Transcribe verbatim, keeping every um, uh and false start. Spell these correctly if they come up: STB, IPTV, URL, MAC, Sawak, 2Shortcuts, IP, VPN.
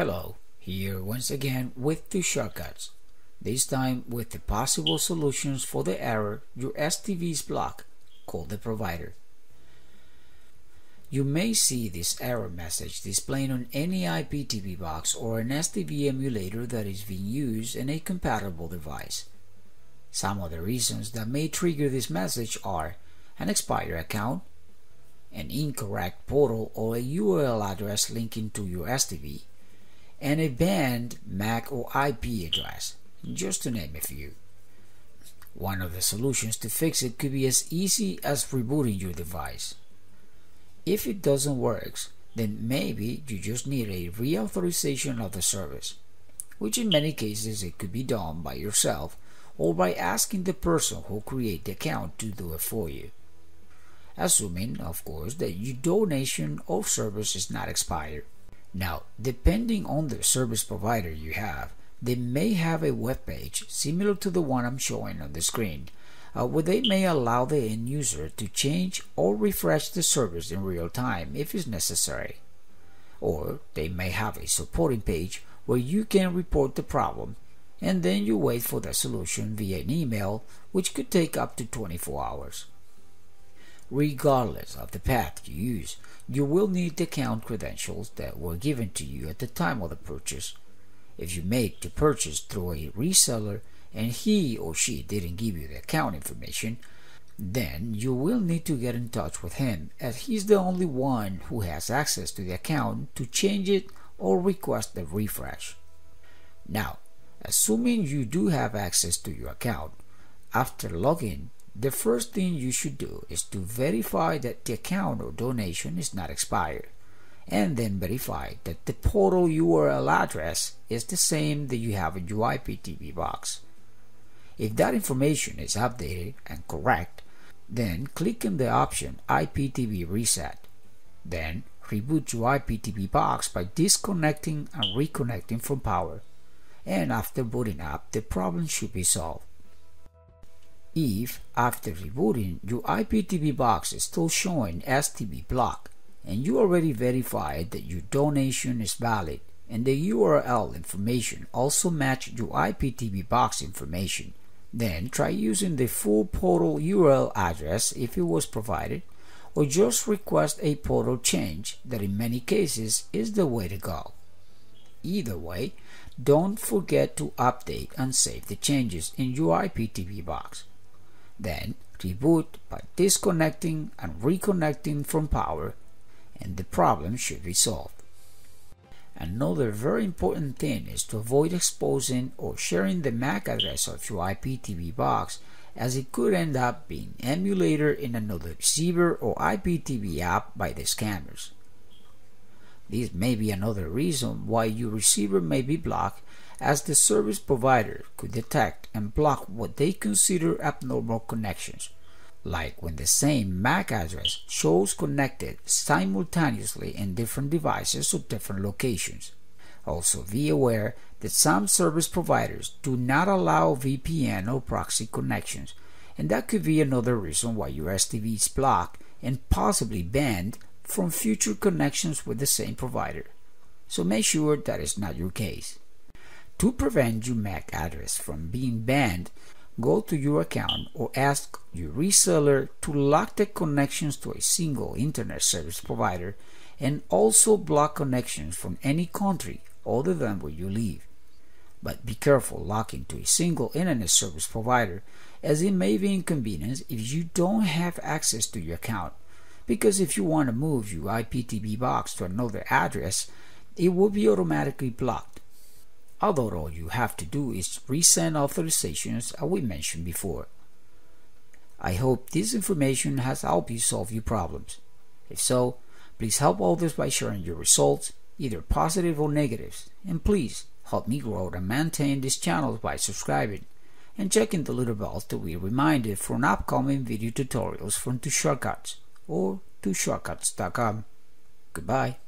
Hello, here once again with two shortcuts, this time with the possible solutions for the error your S T Bs block, call the provider. You may see this error message displayed on any I P T V box or an S T B emulator that is being used in a compatible device. Some of the reasons that may trigger this message are an expired account, an incorrect portal or a U R L address linking to your S T B, and a banned M A C or I P address, just to name a few. One of the solutions to fix it could be as easy as rebooting your device. If it doesn't work, then maybe you just need a reauthorization of the service, which in many cases it could be done by yourself or by asking the person who created the account to do it for you. Assuming, of course, that your donation of service is not expired. Now, depending on the service provider you have, they may have a web page similar to the one I'm showing on the screen, uh, where they may allow the end user to change or refresh the service in real time if it's necessary. Or they may have a supporting page where you can report the problem and then you wait for the solution via an email, which could take up to twenty-four hours. Regardless of the path you use, you will need the account credentials that were given to you at the time of the purchase. If you made the purchase through a reseller and he or she didn't give you the account information, then you will need to get in touch with him, as he's the only one who has access to the account to change it or request a refresh. Now, assuming you do have access to your account, after login, the first thing you should do is to verify that the account or donation is not expired, and then verify that the portal U R L address is the same that you have in your I P T V box. If that information is updated and correct, then click on the option I P T V Reset. Then reboot your I P T V box by disconnecting and reconnecting from power, and after booting up, the problem should be solved. If, after rebooting, your I P T V box is still showing S T B block and you already verified that your donation is valid and the U R L information also matches your I P T V box information, then try using the full portal U R L address if it was provided, or just request a portal change that in many cases is the way to go. Either way, don't forget to update and save the changes in your I P T V box. Then reboot by disconnecting and reconnecting from power, and the problem should be solved. Another very important thing is to avoid exposing or sharing the M A C address of your I P T V box, as it could end up being emulated in another receiver or I P T V app by the scammers. This may be another reason why your receiver may be blocked, as the service provider could detect and block what they consider abnormal connections, like when the same M A C address shows connected simultaneously in different devices or different locations. Also, be aware that some service providers do not allow V P N or proxy connections, and that could be another reason why your S T B is blocked and possibly banned from future connections with the same provider. So make sure that is not your case. To prevent your M A C address from being banned, go to your account or ask your reseller to lock the connections to a single internet service provider and also block connections from any country other than where you live. But be careful locking to a single internet service provider, as it may be inconvenient if you don't have access to your account, because if you want to move your I P T V box to another address, it will be automatically blocked. Although all you have to do is resend authorizations as we mentioned before. I hope this information has helped you solve your problems. If so, please help others by sharing your results, either positive or negatives, and please help me grow and maintain this channel by subscribing and checking the little bell to be reminded for an upcoming video tutorials from two shortcuts or two shortcuts dot com. Goodbye.